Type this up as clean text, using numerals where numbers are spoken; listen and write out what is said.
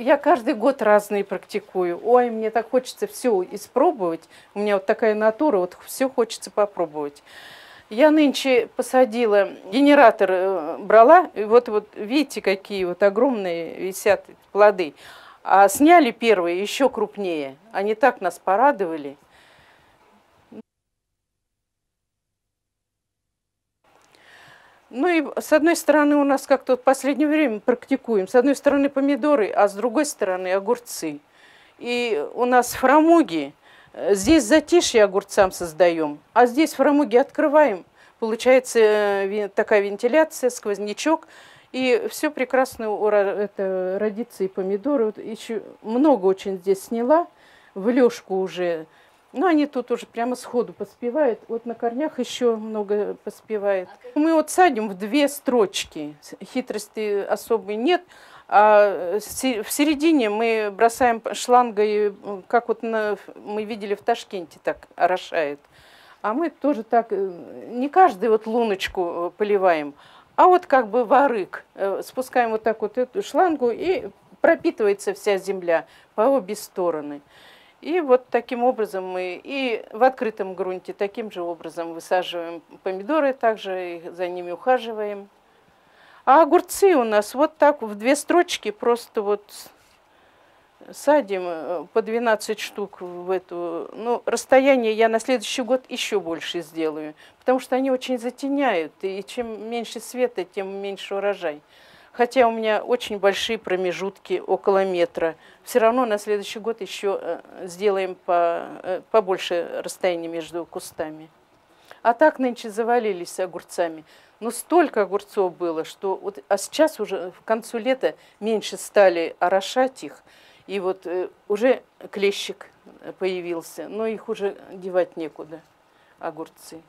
Я каждый год разные практикую. Ой, мне так хочется все испробовать. У меня вот такая натура, вот все хочется попробовать. Я нынче посадила, генератор брала, и вот видите, какие вот огромные висят плоды. А сняли первые, еще крупнее. Они так нас порадовали. Ну и с одной стороны у нас как-то вот в последнее время практикуем. С одной стороны помидоры, а с другой стороны огурцы. И у нас фрамуги, здесь затишье огурцам создаем, а здесь фрамуги открываем. Получается такая вентиляция, сквознячок. И все прекрасно это родится и помидоры. Вот еще много очень здесь сняла, в лёжку уже. Но они тут уже прямо сходу поспевают. Вот на корнях еще много поспевает. Мы вот садим в две строчки. Хитрости особой нет. А в середине мы бросаем шлангой, как вот мы видели в Ташкенте, так орошает. А мы тоже так, не каждую вот луночку поливаем, а вот как бы ворык. Спускаем вот так вот эту шлангу, и пропитывается вся земля по обе стороны. И вот таким образом мы и в открытом грунте таким же образом высаживаем помидоры, также за ними ухаживаем. А огурцы у нас вот так в две строчки просто вот садим по 12 штук в эту. Ну, расстояние я на следующий год еще больше сделаю, потому что они очень затеняют, и чем меньше света, тем меньше урожай. Хотя у меня очень большие промежутки, около метра. Все равно на следующий год еще сделаем побольше расстояние между кустами. А так нынче завалились огурцами. Но столько огурцов было, что вот, а сейчас уже к концу лета меньше стали орошать их. И вот уже клещик появился, но их уже девать некуда, огурцы.